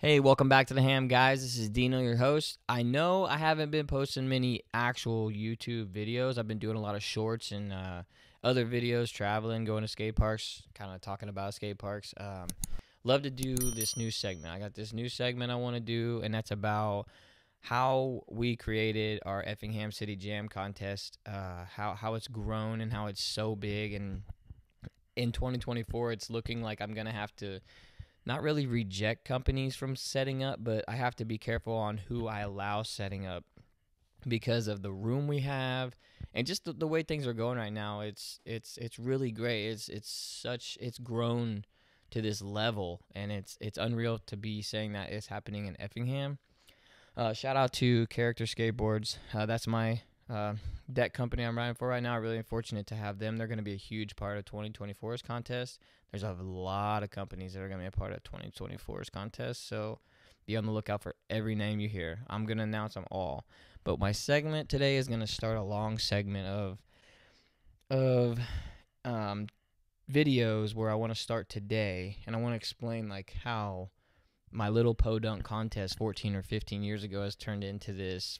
Hey, welcome back to The Ham, guys. This is Deano, your host. I know I haven't been posting many actual YouTube videos. I've been doing a lot of shorts and other videos, traveling, going to skate parks, kind of talking about skate parks. Love to do this new segment. I got this new segment I want to do, and that's about how we created our Effingham City Jam contest, how it's grown and how it's so big. And in 2024, it's looking like I'm going to have to not really reject companies from setting up, but I have to be careful on who I allow setting up because of the room we have and just the way things are going right now. It's really great. It's grown to this level, and it's unreal to be saying that it's happening in Effingham. Shout out to Character Skateboards. That's my deck company I'm riding for right now. I'm really fortunate to have them. They're going to be a huge part of 2024's contest. There's a lot of companies that are going to be a part of 2024's contest, so be on the lookout for every name you hear. I'm going to announce them all. But my segment today is going to start a long segment of videos where I want to start today, and I want to explain like how my little podunk contest 14 or 15 years ago has turned into this,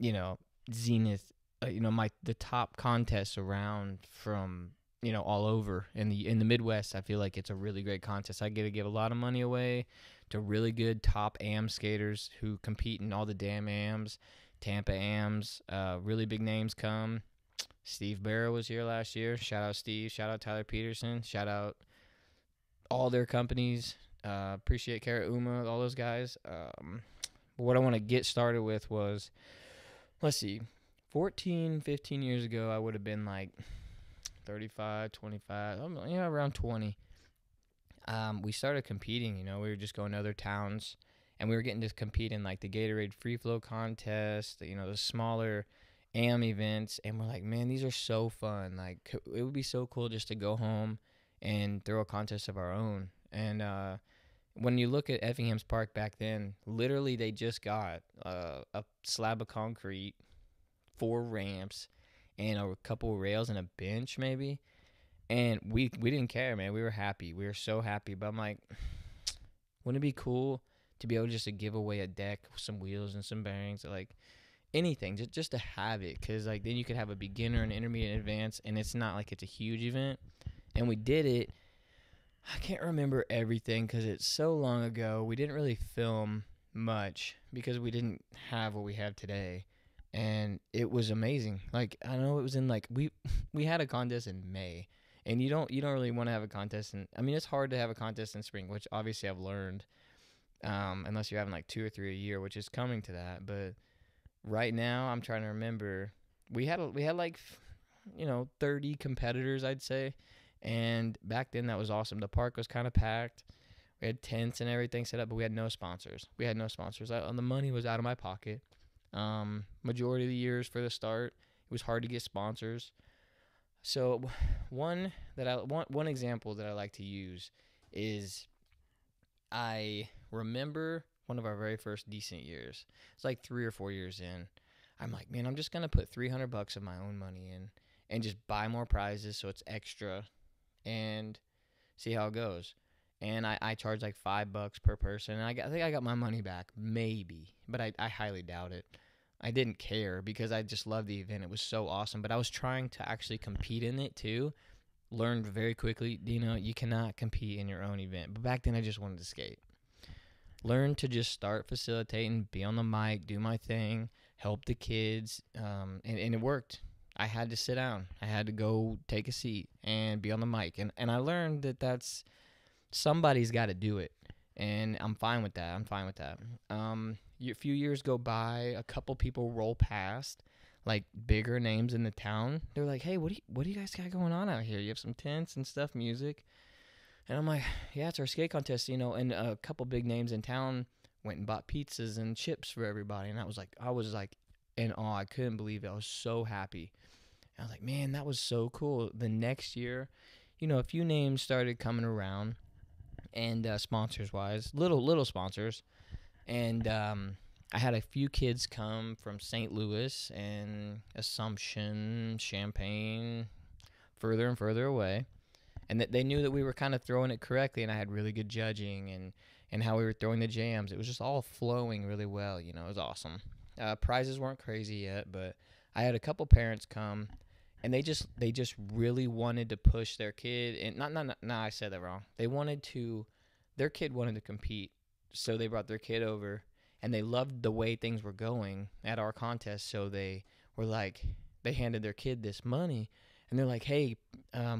you know, zenith, the top contests around from, you know, all over in the Midwest. I feel like it's a really great contest. I get to give a lot of money away to really good top AM skaters who compete in all the damn AMs, Tampa AMs. Really big names come. Steve Barrow was here last year. Shout out Steve. Shout out Tyler Peterson. Shout out all their companies. Appreciate Kara Uma, all those guys. But what I want to get started with was, let's see, 14, 15 years ago, I would have been like 35, 25, around 20. We started competing, we were just going to other towns, and we were getting to compete in like the Gatorade Free Flow contest, the smaller AM events, and we're like, man, these are so fun. Like, it would be so cool just to go home and throw a contest of our own. And when you look at Effingham's Park back then, literally they just got a slab of concrete, 4 ramps, and a couple of rails and a bench maybe. And we didn't care, man. We were happy. We were so happy. But I'm like, wouldn't it be cool to be able just to give away a deck, some wheels and some bearings, like anything, just to have it? Because like, then you could have a beginner, an intermediate, and advanced, and it's not like it's a huge event. And we did it. I can't remember everything because it's so long ago. We didn't really film much because we didn't have what we have today, and it was amazing. Like, I know it was in like we had a contest in May, and you don't really want to have a contest in, I mean, it's hard to have a contest in spring, which obviously I've learned, unless you're having like 2 or 3 a year, which is coming to that. But right now I'm trying to remember, we had like 30 competitors, I'd say. And back then, that was awesome. The park was kind of packed. We had tents and everything set up, but we had no sponsors. The money was out of my pocket. Majority of the years for the start, it was hard to get sponsors. So one example that I like to use is, I remember one of our very first decent years. It's like 3 or 4 years in. I'm like, man, I'm just going to put $300 of my own money in and just buy more prizes so it's extra and see how it goes. And I charged like $5 per person, and I think I got my money back, maybe, but I highly doubt it. I didn't care because I just loved the event. It was so awesome, but I was trying to actually compete in it too. Learned very quickly, you cannot compete in your own event. But back then I just wanted to skate. Learned to just start facilitating, be on the mic, do my thing, help the kids, and it worked. I had to sit down. I had to go take a seat and be on the mic. And I learned that's somebody's got to do it. And I'm fine with that. A few years go by. A couple people roll past, like bigger names in the town. They're like, hey, what do you guys got going on out here? You have some tents and stuff, music. And I'm like, yeah, it's our skate contest, And a couple big names in town went and bought pizzas and chips for everybody. And I was like in awe. I couldn't believe it. I was so happy. I was like, man, that was so cool. The next year, a few names started coming around, and sponsors-wise, little sponsors. And I had a few kids come from St. Louis and Assumption, Champagne, further and further away. And that they knew that we were kind of throwing it correctly, and I had really good judging, and and how we were throwing the jams. It was just all flowing really well, you know. It was awesome. Prizes weren't crazy yet, but I had a couple parents come, and they just really wanted to push their kid. And I said that wrong. Their kid wanted to compete, so they brought their kid over, and they loved the way things were going at our contest. So they were like, they handed their kid this money, and they're like, hey,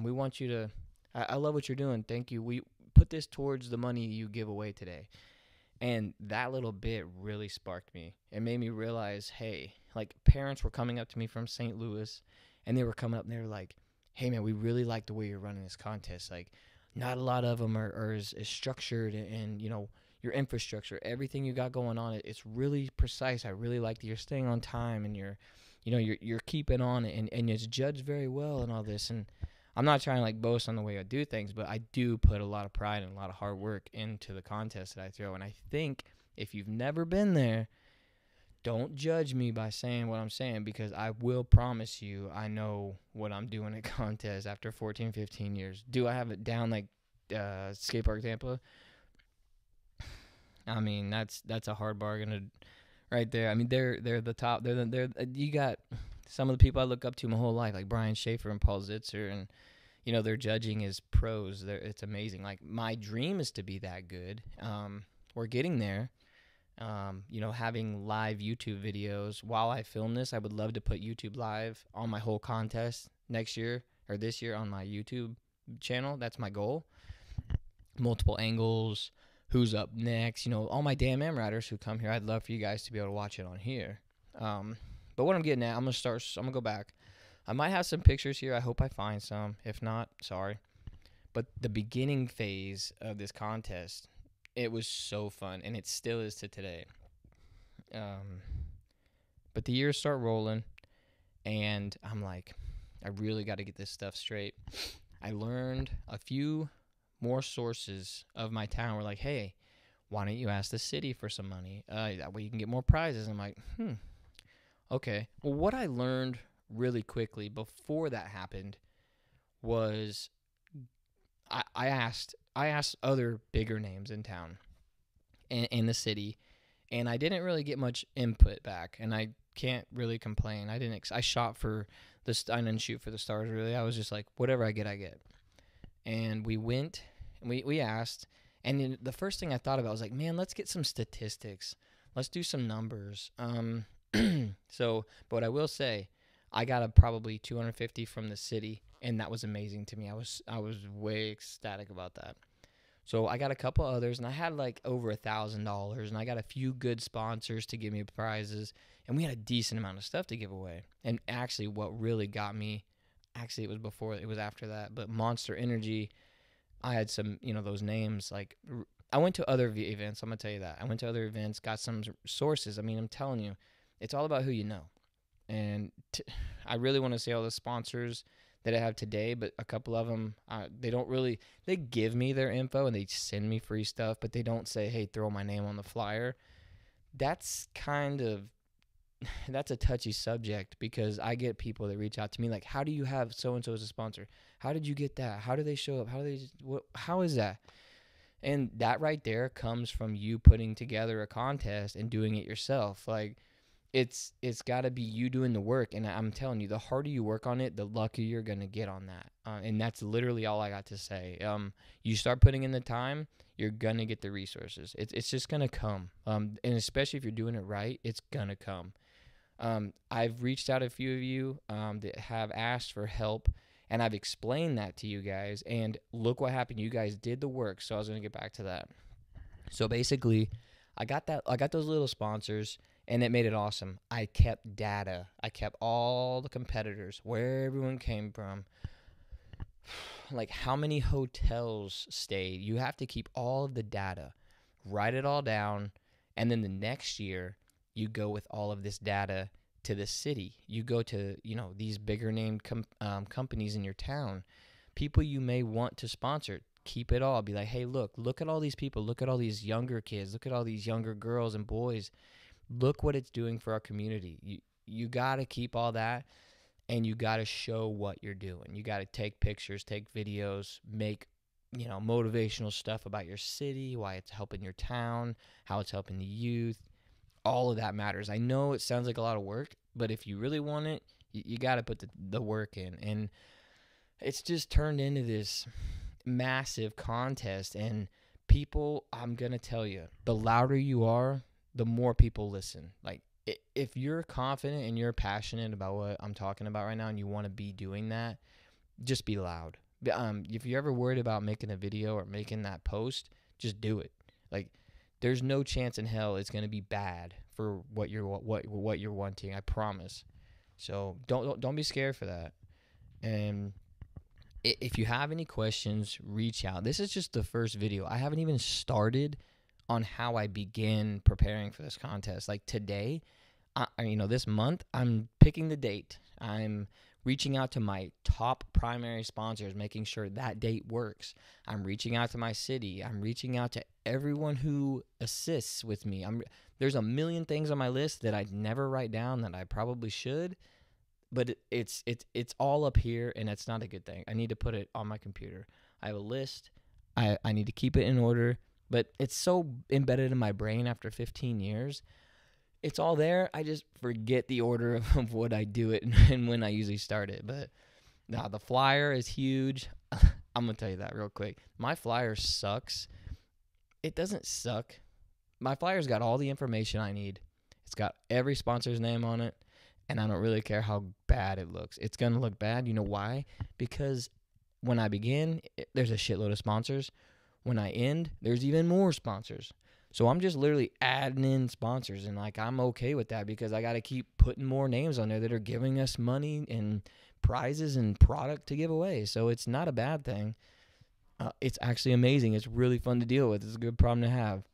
we want you to, I love what you're doing. Thank you. We put this towards the money you give away today. And that little bit really sparked me. It made me realize, hey, like, parents were coming up to me from St. Louis, and they were coming up and they were like, hey, man, we really like the way you're running this contest. Like, not a lot of them are as structured, and, you know, your infrastructure, everything you got going on, it's really precise. I really like that you're staying on time, and you're keeping on it, and it's judged very well and all this. And I'm not trying to, like, boast on the way I do things, but I do put a lot of pride and a lot of hard work into the contest that I throw. And I think if you've never been there, don't judge me by saying what I'm saying, because I will promise you I know what I'm doing at contests after 14, 15 years. Do I have it down like Skate Park Tampa? I mean, that's a hard bargain right there. I mean, they're the top. You got some of the people I look up to my whole life, like Brian Schaefer and Paul Zitzer, and, you know, their judging is pros. It's amazing. Like, my dream is to be that good. We're getting there. You know, having live YouTube videos while I film this. I would love to put YouTube live on my whole contest next year or this year on my YouTube channel. That's my goal. Multiple angles, who's up next, you know, all my damn am riders who come here. I'd love for you guys to be able to watch it on here. But what I'm getting at, I'm gonna go back. I might have some pictures here. I hope I find some. If not, sorry. But the beginning phase of this contest, it was so fun, and it still is to today. But the years start rolling, and I'm like, I really got to get this stuff straight. I learned a few more sources of my town were like, hey, why don't you ask the city for some money? That way you can get more prizes. I'm like, okay. Well, what I learned really quickly before that happened was I asked other bigger names in town and in the city, and I didn't really get much input back, and I can't really complain. I didn't shoot for the stars, really. I was just like, whatever I get, I get. And we went, and we asked, and then the first thing I thought about was like, man, let's get some statistics. Let's do some numbers. But what I will say, I got probably 250 from the city, and that was amazing to me. I was way ecstatic about that. So I got a couple others, and I had like over $1,000, and I got a few good sponsors to give me prizes, and we had a decent amount of stuff to give away. And actually, what really got me, it was after that, but Monster Energy, I had some, you know, those names, like, I went to other events, I'm gonna tell you that. I went to other events, got some sources. I mean, I'm telling you, it's all about who you know. And I really want to say all the sponsors that I have today, but a couple of them, they give me their info and they send me free stuff, but they don't say, hey, throw my name on the flyer. That's a touchy subject, because I get people that reach out to me like, how do you have so-and-so as a sponsor? How did you get that? How do they show up? How is that? And that right there comes from you putting together a contest and doing it yourself. Like, it's got to be you doing the work, and I'm telling you, the harder you work on it, the luckier you're going to get on that. And that's literally all I got to say. You start putting in the time, you're going to get the resources. It's just going to come. And especially if you're doing it right, it's going to come. I've reached out a few of you that have asked for help, and I've explained that to you guys, and look what happened. You guys did the work, so I was going to get back to that. So basically, I got those little sponsors, and it made it awesome. I kept data. I kept all the competitors, where everyone came from, like how many hotels stayed. You have to keep all of the data, write it all down, and then the next year you go with all of this data to the city. You go to, you know, these bigger name companies in your town, people you may want to sponsor. Keep it all. Be like, hey, look at all these people. Look at all these younger kids. Look at all these younger girls and boys. Look what it's doing for our community. You got to keep all that, and you got to show what you're doing. You got to take pictures, take videos, make you know, motivational stuff about your city, why it's helping your town, how it's helping the youth. All of that matters. I know it sounds like a lot of work, but if you really want it, you got to put the work in. And it's just turned into this massive contest. And people, I'm going to tell you, the louder you are, the more people listen. Like, if you're confident and you're passionate about what I'm talking about right now and you want to be doing that, just be loud. If you're ever worried about making a video or making that post, just do it. Like, there's no chance in hell it's going to be bad for what you're wanting. I promise. So don't be scared for that. And if you have any questions, reach out. This is just the first video. I haven't even started on how I begin preparing for this contest. Like today, this month, I'm picking the date. I'm reaching out to my top primary sponsors, making sure that date works. I'm reaching out to my city. I'm reaching out to everyone who assists with me. There's a million things on my list that I'd never write down that I probably should, but it's all up here, and it's not a good thing. I need to put it on my computer. I have a list. I need to keep it in order, but it's so embedded in my brain after 15 years. It's all there. I just forget the order of what I do it and when I usually start it. But now the flyer is huge. I'm going to tell you that real quick. My flyer sucks. It doesn't suck. My flyer's got all the information I need. It's got every sponsor's name on it, and I don't really care how bad it looks. It's going to look bad. You know why? Because when I begin, there's a shitload of sponsors. When I end, there's even more sponsors. So I'm just literally adding in sponsors, and like I'm okay with that because I got to keep putting more names on there that are giving us money and prizes and product to give away. So it's not a bad thing. It's actually amazing. It's really fun to deal with. It's a good problem to have.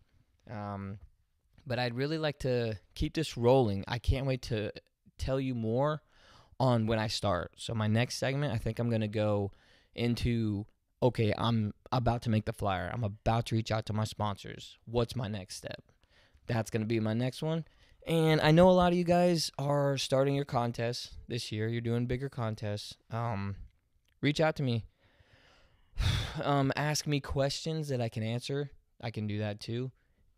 But I'd really like to keep this rolling. I can't wait to tell you more on when I start. So my next segment, I think I'm going to go into... okay, I'm about to make the flyer. I'm about to reach out to my sponsors. What's my next step? That's going to be my next one. And I know a lot of you guys are starting your contests this year. You're doing bigger contests. Reach out to me. Ask me questions that I can answer. I can do that too.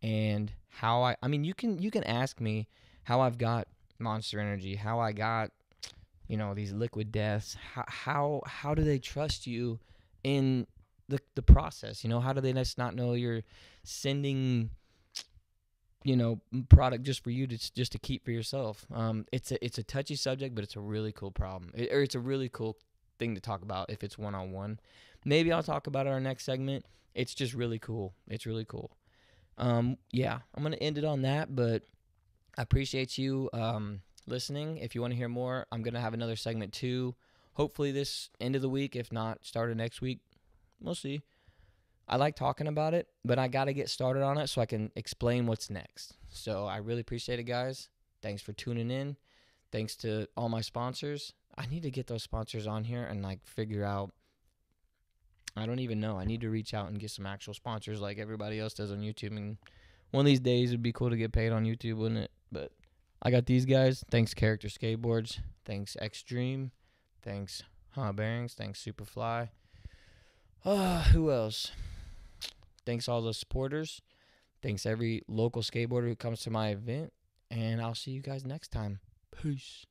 And how you can ask me how I've got Monster Energy, how I got, these liquid deaths. How do they trust you in the process? How do they just not know you're sending product just for you to keep for yourself? It's a touchy subject, but it's a really cool problem, or it's a really cool thing to talk about if it's one-on-one. Maybe I'll talk about it in our next segment. It's just really cool. Yeah, I'm gonna end it on that, but I appreciate you listening. If you want to hear more, I'm gonna have another segment too. Hopefully this end of the week, if not, start of next week. We'll see. I like talking about it, but I got to get started on it so I can explain what's next. So I really appreciate it, guys. Thanks for tuning in. Thanks to all my sponsors. I need to get those sponsors on here and, figure out. I don't even know. I need to reach out and get some actual sponsors like everybody else does on YouTube. And one of these days it would be cool to get paid on YouTube, wouldn't it? But I got these guys. Thanks, Character Skateboards. Thanks, X-Dream. Thanks, Hana Bearings. Thanks, Superfly. Who else? Thanks, all the supporters. Thanks, every local skateboarder who comes to my event. And I'll see you guys next time. Peace.